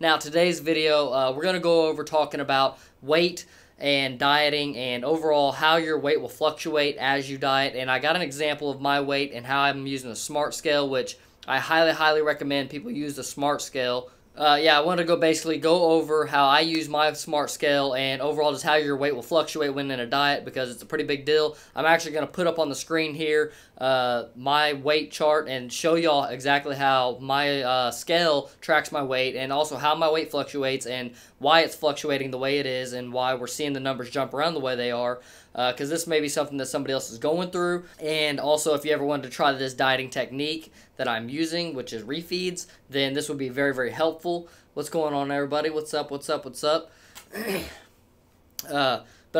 Now today's video, we're going to go over talking about weight and dieting and overall how your weight will fluctuate as you diet. And I got an example of my weight and how I'm using a smart scale, which I highly recommend people use the smart scale. I wanted to go over how I use my smart scale and overall just how your weight will fluctuate when in a diet, because it's a pretty big deal. I'm actually going to put up on the screen here my weight chart and show y'all exactly how my scale tracks my weight, and also how my weight fluctuates and why it's fluctuating the way it is and why we're seeing the numbers jump around the way they are, because this may be something that somebody else is going through. And also, if you ever wanted to try this dieting technique that I'm using, which is refeeds, then this would be very, very helpful. What's going on, everybody? What's up? But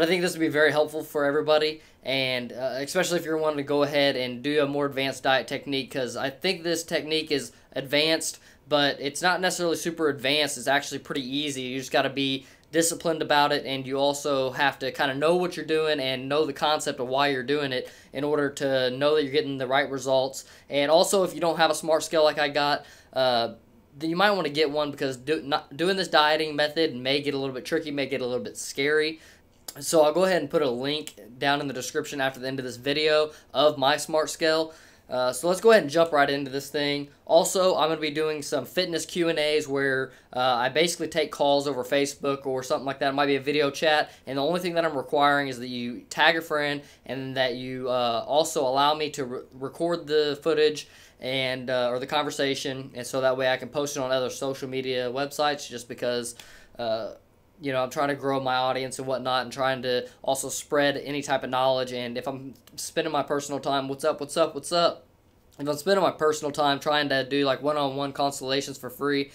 I think this would be very helpful for everybody, and especially if you're wanting to go ahead and do a more advanced diet technique, because I think this technique is advanced, but it's not necessarily super advanced. It's actually pretty easy. You just got to be disciplined about it, and you also have to kind of know what you're doing and know the concept of why you're doing it in order to know that you're getting the right results. And also, if you don't have a smart scale like I got, then you might want to get one, because doing this dieting method may get a little bit tricky, may get a little bit scary. So I'll go ahead and put a link down in the description after the end of this video of my smart scale. So let's go ahead and jump right into this thing. Also, I'm going to be doing some fitness Q&As where I basically take calls over Facebook or something like that. It might be a video chat, and the only thing that I'm requiring is that you tag a friend and that you also allow me to record the footage and or the conversation, and so that way I can post it on other social media websites, just because you know, I'm trying to grow my audience and whatnot, and trying to also spread any type of knowledge. And if I'm spending my personal time, if I'm spending my personal time trying to do like one-on-one consultations for free,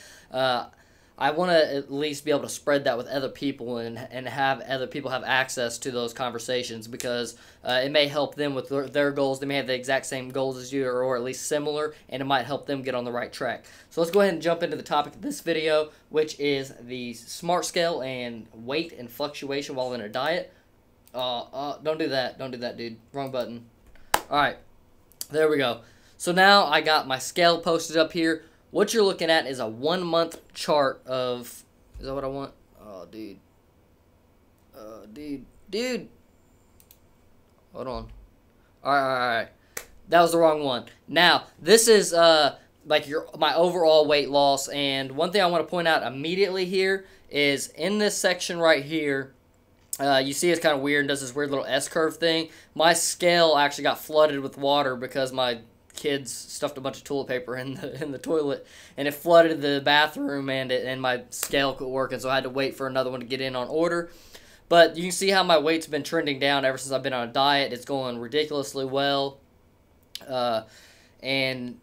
I want to at least be able to spread that with other people and have other people have access to those conversations, because it may help them with their goals. They may have the exact same goals as you, or at least similar, and it might help them get on the right track. So let's go ahead and jump into the topic of this video, which is the smart scale and weight and fluctuation while in a diet. Don't do that. Don't do that, dude. Wrong button. All right. There we go. So now I got my scale posted up here. What you're looking at is a one-month chart of... Is that what I want? Oh, dude. Dude. Hold on. All right. That was the wrong one. Now, this is like my overall weight loss. And one thing I want to point out immediately here is in this section right here, you see it's kind of weird and does this weird little S-curve thing. My scale actually got flooded with water because my kids stuffed a bunch of toilet paper in the toilet, and it flooded the bathroom, and my scale quit working, so I had to wait for another one to get in on order. But you can see how my weight's been trending down ever since I've been on a diet. It's going ridiculously well, and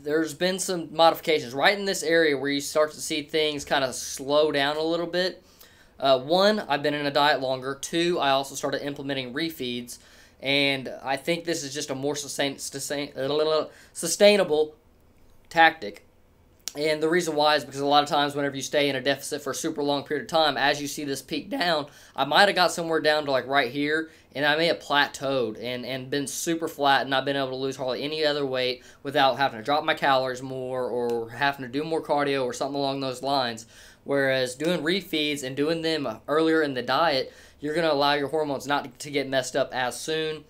there's been some modifications right in this area where you start to see things kind of slow down a little bit. One, I've been in a diet longer. Two, I also started implementing refeeds. And I think this is just a more sustainable tactic. And the reason why is because a lot of times whenever you stay in a deficit for a super long period of time, as you see this peak down, I might have got somewhere down to like right here, and I may have plateaued and been super flat and not been able to lose hardly any other weight without having to drop my calories more or having to do more cardio or something along those lines. Whereas doing refeeds and doing them earlier in the diet, you're going to allow your hormones not to get messed up as soon,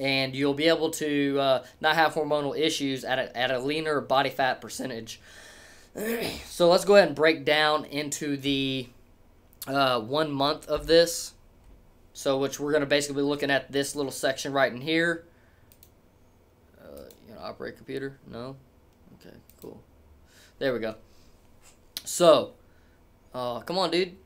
and you'll be able to not have hormonal issues at a leaner body fat percentage. So let's go ahead and break down into the 1 month of this, so which we're going to basically be looking at this little section right in here. You know, operate computer? No? Okay, cool. There we go. So, come on, dude.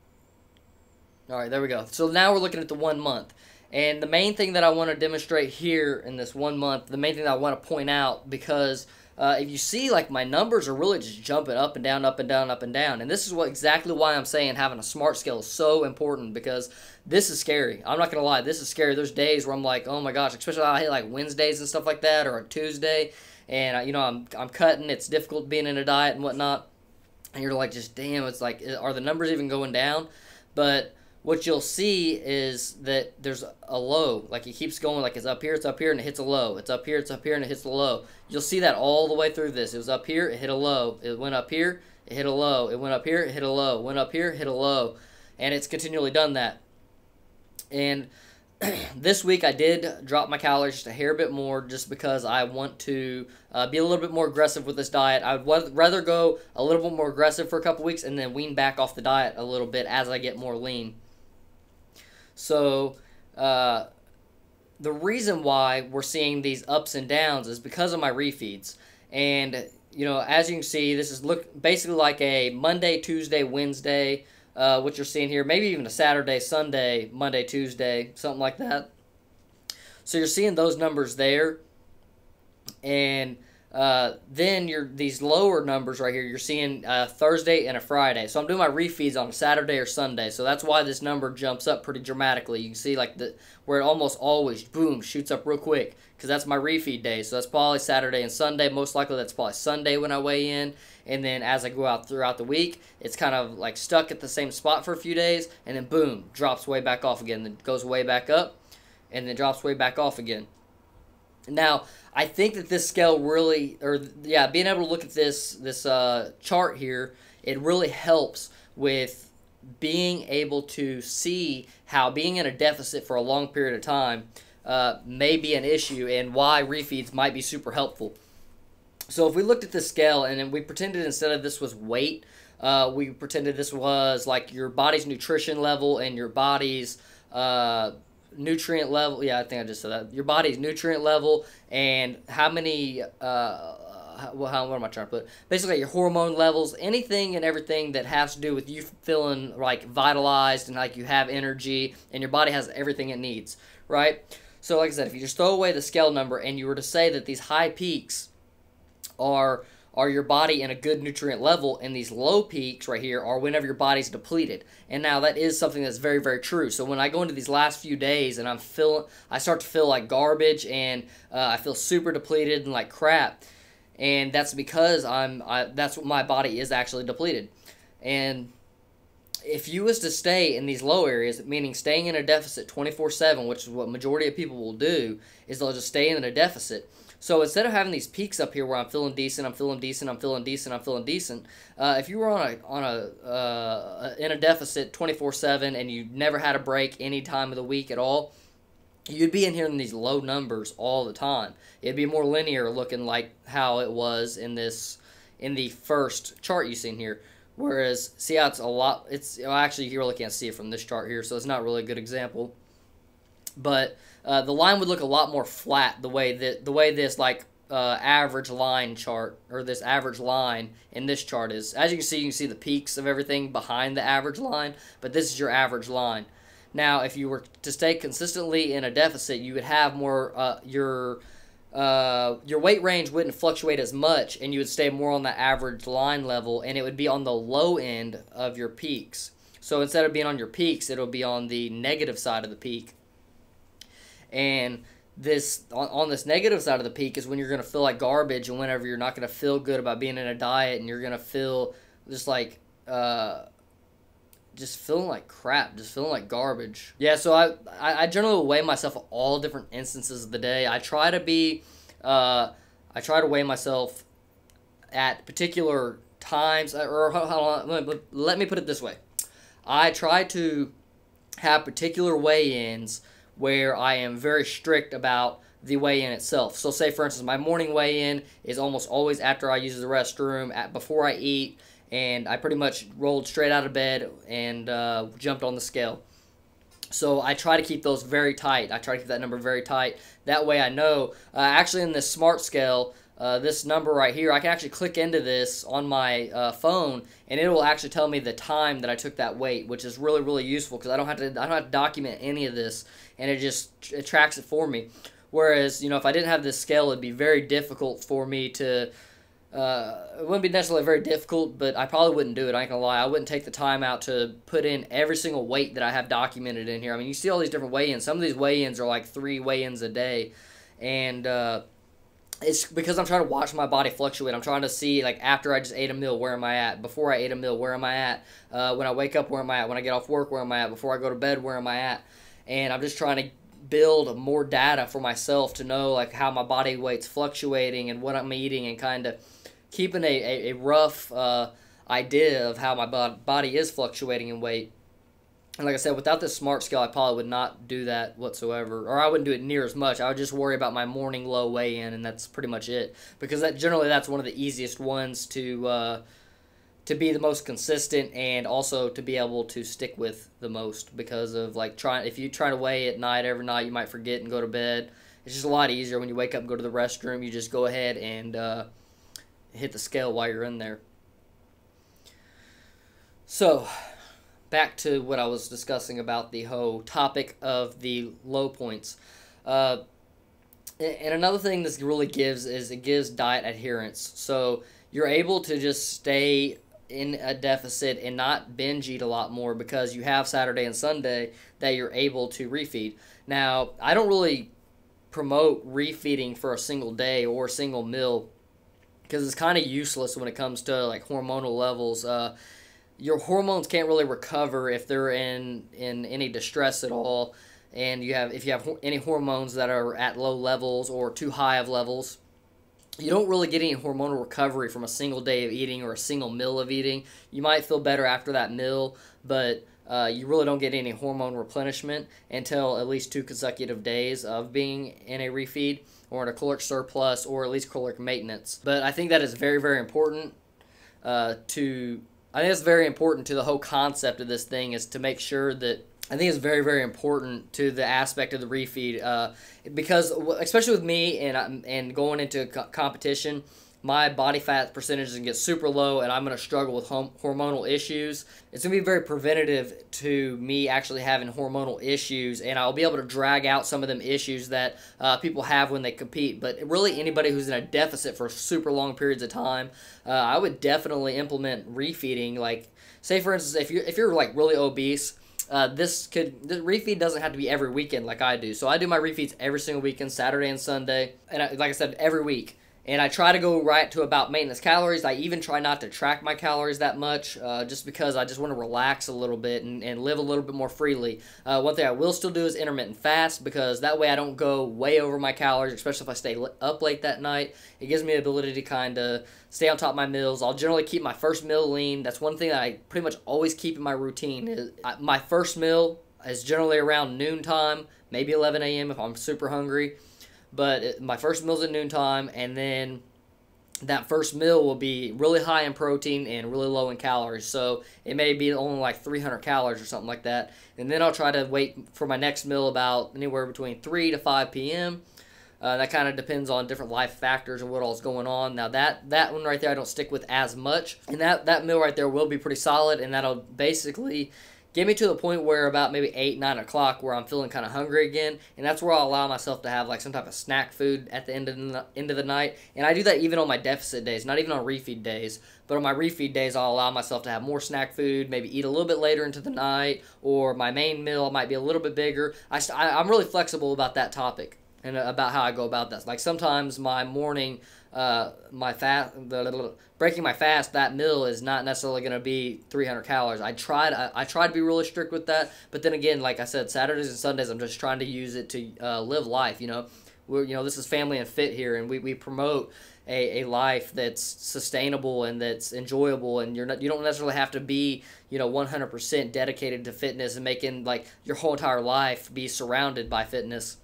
All right, there we go. So now we're looking at the 1 month. And the main thing that I want to demonstrate here in this 1 month, the main thing that I want to point out, because if you see, like, my numbers are really just jumping up and down, up and down, up and down. And this is exactly why I'm saying having a smart scale is so important, because this is scary. I'm not going to lie. This is scary. There's days where I'm like, oh, my gosh, especially I hit, like, Wednesdays and stuff like that, or a Tuesday. And, you know, I'm cutting. It's difficult being in a diet and whatnot. And you're like, just damn, it's like, are the numbers even going down? But what you'll see is that there's a low. Like, it keeps going. Like, it's up here, and it hits a low. It's up here, and it hits a low. You'll see that all the way through this. It was up here, it hit a low. It went up here, it hit a low, it went up here, it hit a low, went up here, hit a low, and it's continually done that. And this week I did drop my calories just a hair bit more just because I want to be a little bit more aggressive with this diet. I would rather go a little bit more aggressive for a couple weeks and then wean back off the diet a little bit as I get more lean. So the reason why we're seeing these ups and downs is because of my refeeds. And, you know, as you can see, this is basically like a Monday, Tuesday, Wednesday, what you're seeing here, maybe even a Saturday, Sunday, Monday, Tuesday, something like that. So you're seeing those numbers there. And then these lower numbers right here, you're seeing a Thursday and a Friday. So I'm doing my refeeds on a Saturday or Sunday. So that's why this number jumps up pretty dramatically. You can see like where it almost always, boom, shoots up real quick because that's my refeed day. So that's probably Saturday and Sunday. Most likely that's probably Sunday when I weigh in. And then as I go out throughout the week, it's kind of like stuck at the same spot for a few days. And then boom, drops way back off again. Then goes way back up and then drops way back off again. Now, I think that this scale really, being able to look at this chart here, it really helps with being able to see how being in a deficit for a long period of time may be an issue and why refeeds might be super helpful. So if we looked at this scale and then we pretended instead of this was weight, we pretended this was like your body's nutrition level and your body's nutrient level. Yeah, I think I just said that. Your body's nutrient level and how many what am I trying to put? Basically your hormone levels, anything and everything that has to do with you feeling like vitalized and like you have energy and your body has everything it needs, right? So like I said, if you just throw away the scale number and you were to say that these high peaks are your body in a good nutrient level, and these low peaks right here are whenever your body's depleted. And now that is something that's very, very true. So when I go into these last few days and I start to feel like garbage and I feel super depleted and like crap, and that's because that's what my body is actually depleted. And if you was to stay in these low areas, meaning staying in a deficit 24/7, which is what majority of people will do, is they'll just stay in a deficit. So instead of having these peaks up here where I'm feeling decent, I'm feeling decent, I'm feeling decent, I'm feeling decent, if you were in a deficit 24/7 and you never had a break any time of the week at all, you'd be in here in these low numbers all the time. It'd be more linear looking like how it was in the first chart you've seen here. Whereas, see how it's a lot, actually you really can't see it from this chart here, so it's not really a good example. But the line would look a lot more flat the way this like average line chart or this average line in this chart is. As you can see the peaks of everything behind the average line, but this is your average line. Now, if you were to stay consistently in a deficit, you would have more your weight range wouldn't fluctuate as much, and you would stay more on the average line level, and it would be on the low end of your peaks. So instead of being on your peaks, it'll be on the negative side of the peak. And this on this negative side of the peak is when you're going to feel like garbage and whenever you're not going to feel good about being in a diet and you're going to feel just like just feeling like crap, just feeling like garbage. Yeah, so I generally weigh myself at all different instances of the day. I try to be I try to weigh myself at particular times, or hold on, let me put it this way. I try to have particular weigh-ins where I am very strict about the weigh-in itself. So say, for instance, my morning weigh-in is almost always after I use the restroom, before I eat, and I pretty much rolled straight out of bed and jumped on the scale. So I try to keep those very tight. I try to keep that number very tight. That way I know. Actually, in this smart scale, this number right here, I can actually click into this on my phone, and it will actually tell me the time that I took that weight, which is really, really useful because I don't have to document any of this, and it tracks it for me. Whereas, you know, if I didn't have this scale, it'd be very difficult for me to. It wouldn't be necessarily very difficult, but I probably wouldn't do it. I ain't gonna lie. I wouldn't take the time out to put in every single weight that I have documented in here. I mean, you see all these different weigh-ins. Some of these weigh-ins are like 3 weigh-ins a day, and it's because I'm trying to watch my body fluctuate. I'm trying to see, like, after I just ate a meal, where am I at? Before I ate a meal, where am I at? When I wake up, where am I at? When I get off work, where am I at? Before I go to bed, where am I at? And I'm just trying to build more data for myself to know, like, how my body weight's fluctuating and what I'm eating and kind of keeping a rough idea of how my body is fluctuating in weight. And like I said, without this smart scale, I probably would not do that whatsoever. Or I wouldn't do it near as much. I would just worry about my morning low weigh-in, and that's pretty much it. Because that generally that's one of the easiest ones to be the most consistent and also to be able to stick with the most. Because of like if you try to weigh at night, every night, you might forget and go to bed. It's just a lot easier when you wake up and go to the restroom. You just go ahead and hit the scale while you're in there. So back to what I was discussing about the whole topic of the low points. And another thing this really gives is it gives diet adherence. So you're able to just stay in a deficit and not binge eat a lot more because you have Saturday and Sunday that you're able to refeed. Now, I don't really promote refeeding for a single day or a single meal because it's kind of useless when it comes to like hormonal levels. Your hormones can't really recover if they're in any distress at all, and if you have any hormones that are at low levels or too high of levels, you don't really get any hormonal recovery from a single day of eating or a single meal of eating. You might feel better after that meal, but you really don't get any hormone replenishment until at least 2 consecutive days of being in a refeed or in a caloric surplus or at least caloric maintenance. But I think that is very, very important I think it's very important to the whole concept of this thing is to make sure that I think it's very, very important to the aspect of the refeed because especially with me and going into competition, my body fat percentage is going to get super low and I'm going to struggle with hormonal issues. It's going to be very preventative to me actually having hormonal issues, and I'll be able to drag out some of them issues that people have when they compete. But really anybody who's in a deficit for super long periods of time, I would definitely implement refeeding. Like say for instance, if you're like really obese, this refeed doesn't have to be every weekend like I do. So I do my refeeds every single weekend, Saturday and Sunday, and like I said, every week. And I try to go right to about maintenance calories. I even try not to track my calories that much just because I just want to relax a little bit and live a little bit more freely. One thing I will still do is intermittent fast because that way I don't go way over my calories, especially if I stay up late that night. It gives me the ability to kind of stay on top of my meals. I'll generally keep my first meal lean. That's one thing that I pretty much always keep in my routine. My first meal is generally around noontime, maybe 11 a.m. if I'm super hungry. But my first meal's at noontime, and then that first meal will be really high in protein and really low in calories. So it may be only like 300 calories or something like that. And then I'll try to wait for my next meal about anywhere between 3 to 5 p.m. That kind of depends on different life factors and what all's going on. Now that one right there I don't stick with as much. And that meal right there will be pretty solid, and that'll basically get me to the point where about maybe 8, 9 o'clock where I'm feeling kind of hungry again, and that's where I'll allow myself to have like some type of snack food at the end of the night. And I do that even on my deficit days, not even on refeed days, but on my refeed days I'll allow myself to have more snack food, maybe eat a little bit later into the night, or my main meal might be a little bit bigger. I'm really flexible about that topic and about how I go about this. Like sometimes my morning, breaking my fast, that meal is not necessarily going to be 300 calories. I try to be really strict with that, but then again, like I said, Saturdays and Sundays, I'm just trying to use it to live life. This is Family and Fit here, and we promote a life that's sustainable and that's enjoyable, and you don't necessarily have to be 100% dedicated to fitness and making like your whole entire life be surrounded by fitness.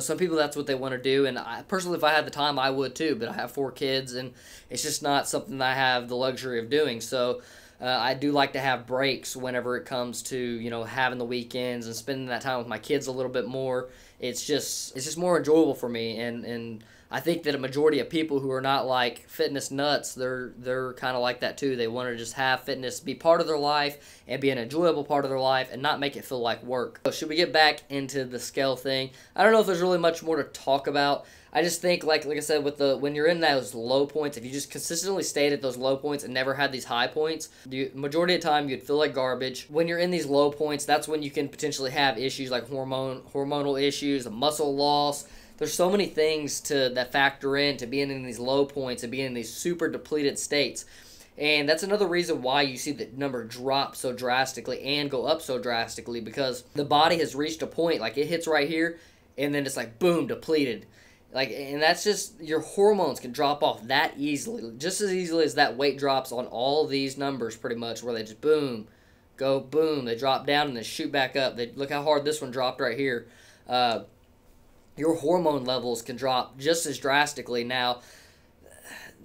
Some people, that's what they want to do, and I personally, if I had the time, I would too, but I have 4 kids, and it's just not something that I have the luxury of doing. So I do like to have breaks whenever it comes to, having the weekends and spending that time with my kids a little bit more. It's just more enjoyable for me, and I think that a majority of people who are not like fitness nuts, they're kind of like that too. They want to just have fitness be part of their life and be an enjoyable part of their life and not make it feel like work. So should we get back into the scale thing? I don't know if there's really much more to talk about. I just think, like I said, when you're in those low points, if you just consistently stayed at those low points and never had these high points, the majority of the time you'd feel like garbage. When you're in these low points, that's when you can potentially have issues like hormonal issues, muscle loss. There's so many things that factor in to being in these low points and being in these super depleted states. And that's another reason why you see the number drop so drastically and go up so drastically, because the body has reached a point, like it hits right here, and then it's like, boom, depleted. Like, and that's just, your hormones can drop off that easily, just as easily as that weight drops on all these numbers pretty much, where they just boom, go boom, they drop down and then shoot back up. They, look how hard this one dropped right here. Your hormone levels can drop just as drastically. Now,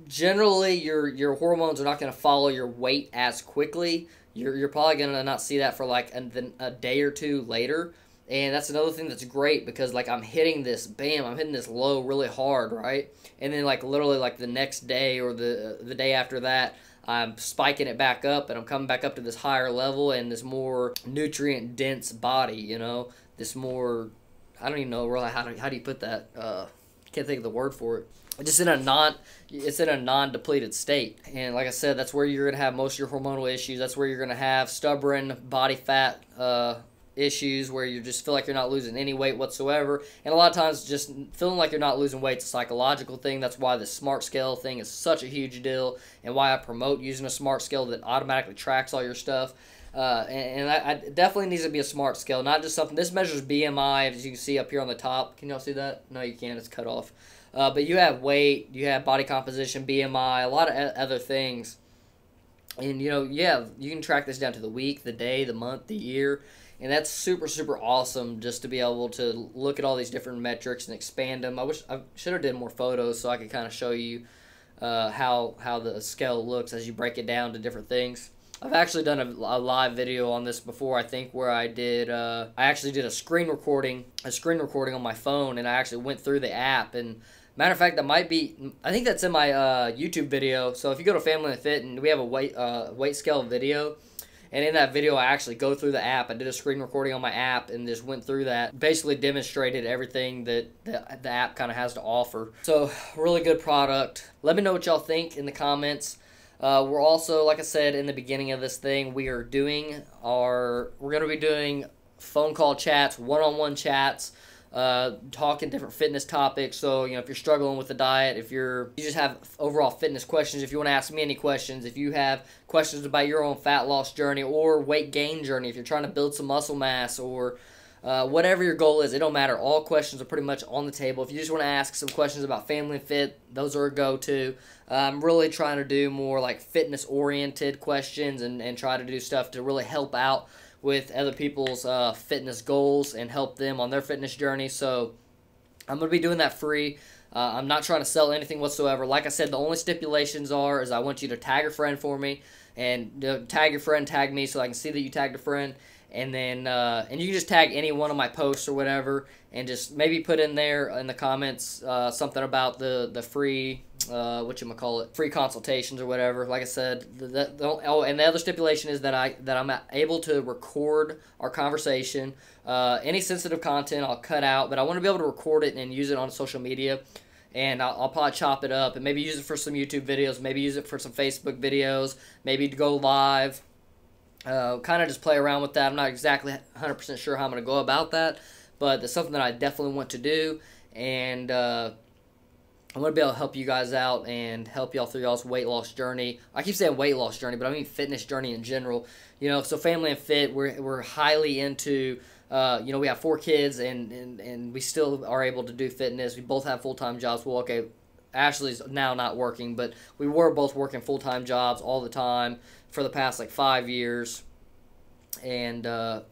generally, your hormones are not going to follow your weight as quickly. You're probably going to not see that for like a day or two later. And that's another thing that's great, because, like, I'm hitting this, bam, I'm hitting this low really hard, right? And then, like, literally, like, the next day or the day after that, I'm spiking it back up, and I'm coming back up to this higher level and this more nutrient-dense body, you know? This more, I don't even know really how do you put that? Can't think of the word for it. Just in a non-depleted state. And like I said, that's where you're going to have most of your hormonal issues. That's where you're going to have stubborn body fat issues, where you just feel like you're not losing any weight whatsoever. And a lot of times, just feeling like you're not losing weight is a psychological thing. That's why the smart scale thing is such a huge deal, and why I promote using a smart scale that automatically tracks all your stuff. And I definitely needs to be a smart scale, not just something. This measures BMI, as you can see up here on the top. Can y'all see that? No, you can't. It's cut off. But you have weight, you have body composition, BMI, a lot of other things. And, you know, yeah, you can track this down to the week, the day, the month, the year. And that's super, super awesome, just to be able to look at all these different metrics and expand them. I wish I should have done more photos so I could kind of show you how the scale looks as you break it down to different things. I've actually done a live video on this before, I think, where I did I actually did a screen recording on my phone, and I actually went through the app. And matter of fact, that might be, I think that's in my YouTube video. So if you go to Family and Fit, and we have a weight scale video. And in that video, I actually go through the app. I did a screen recording on my app and just went through that. Basically demonstrated everything that the app kind of has to offer. So, really good product. Let me know what y'all think in the comments. We're also, like I said in the beginning of this thing, we're going to be doing phone call chats, one-on-one chats, talking different fitness topics. So, you know, if you're struggling with the diet, if you just have overall fitness questions, if you want to ask me any questions, if you have questions about your own fat loss journey or weight gain journey, if you're trying to build some muscle mass, or whatever your goal is, it don't matter. All questions are pretty much on the table. If you just want to ask some questions about Family Fit, those are a go-to. I'm really trying to do more like fitness-oriented questions, and try to do stuff to really help out with other people's fitness goals and help them on their fitness journey. So I'm going to be doing that free. I'm not trying to sell anything whatsoever. Like I said, the only stipulations is I want you to tag a friend for me, and tag your friend, tag me, so I can see that you tagged a friend. And then and you can just tag any one of my posts or whatever, and just maybe put in there in the comments something about the free free consultations or whatever. Like I said, and the other stipulation is that I'm able to record our conversation. Any sensitive content I'll cut out, but I want to be able to record it and use it on social media. And I'll probably chop it up and maybe use it for some YouTube videos, maybe use it for some Facebook videos, maybe to go live. Kind of just play around with that. I'm not exactly 100% sure how I'm going to go about that, but that's something that I definitely want to do. And I'm going to be able to help you guys out and help y'all through y'all's weight loss journey. I keep saying weight loss journey, but I mean fitness journey in general. You know, so Family and Fit, we're highly into, you know, we have 4 kids, and we still are able to do fitness. We both have full-time jobs. Well, okay, Ashley's now not working, but we were both working full-time jobs all the time for the past, like, 5 years, and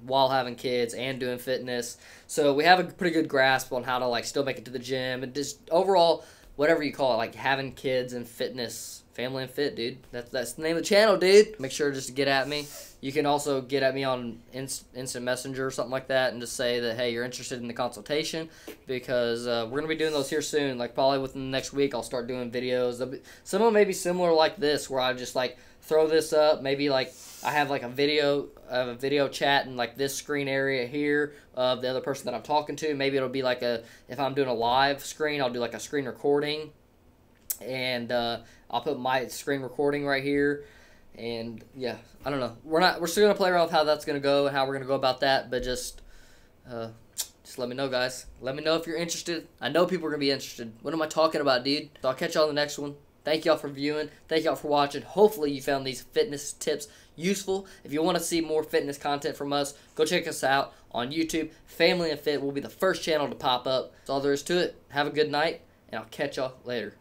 while having kids and doing fitness. So we have a pretty good grasp on how to, like, still make it to the gym, and just overall, whatever you call it, like having kids and fitness, Family and Fit, dude. That's the name of the channel, dude. Make sure just to get at me. You can also get at me on Instant Messenger or something like that, and just say that, hey, you're interested in the consultation, because we're going to be doing those here soon. Like, probably within the next week, I'll start doing videos. Some of them may be similar like this, where I just, like, throw this up. Maybe, like, I have, like, a video chat in, like, this screen area here of the other person that I'm talking to. Maybe it'll be, like, if I'm doing a live screen, I'll do, like, a screen recording. And I'll put my screen recording right here. And, yeah, I don't know. We're still going to play around with how that's going to go and how we're going to go about that. But just let me know, guys. Let me know if you're interested. I know people are going to be interested. What am I talking about, dude? So I'll catch y'all in the next one. Thank y'all for viewing. Thank y'all for watching. Hopefully you found these fitness tips useful. If you want to see more fitness content from us, go check us out on YouTube. Family and Fit will be the first channel to pop up. That's all there is to it. Have a good night, and I'll catch y'all later.